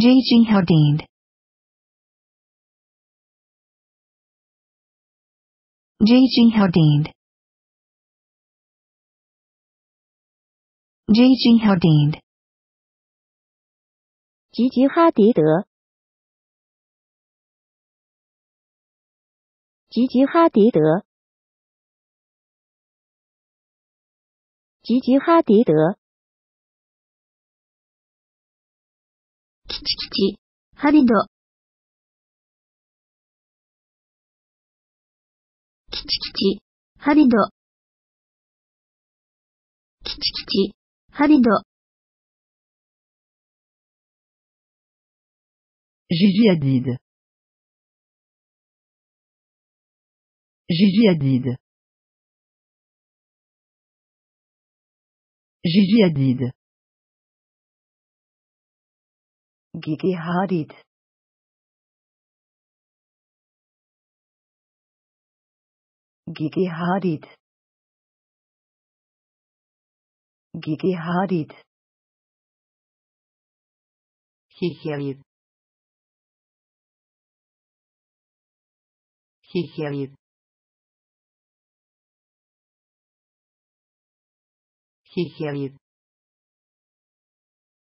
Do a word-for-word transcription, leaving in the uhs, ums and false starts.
Gigi Hadid. Gigi Hadid. Gigi Hadid. Gigi Hadid. Gigi Hadid. Gigi Hadid. Gigi Hadid. Gigi Hadid. Gigi Hadid. Gigi Hadid. Gigi Hadid. Gigi Hadid. Gigi Hadid. Gigi Hadid. Gigi Hadid. Gigi Hadid. Gigi Hadid. Gigi Hadid.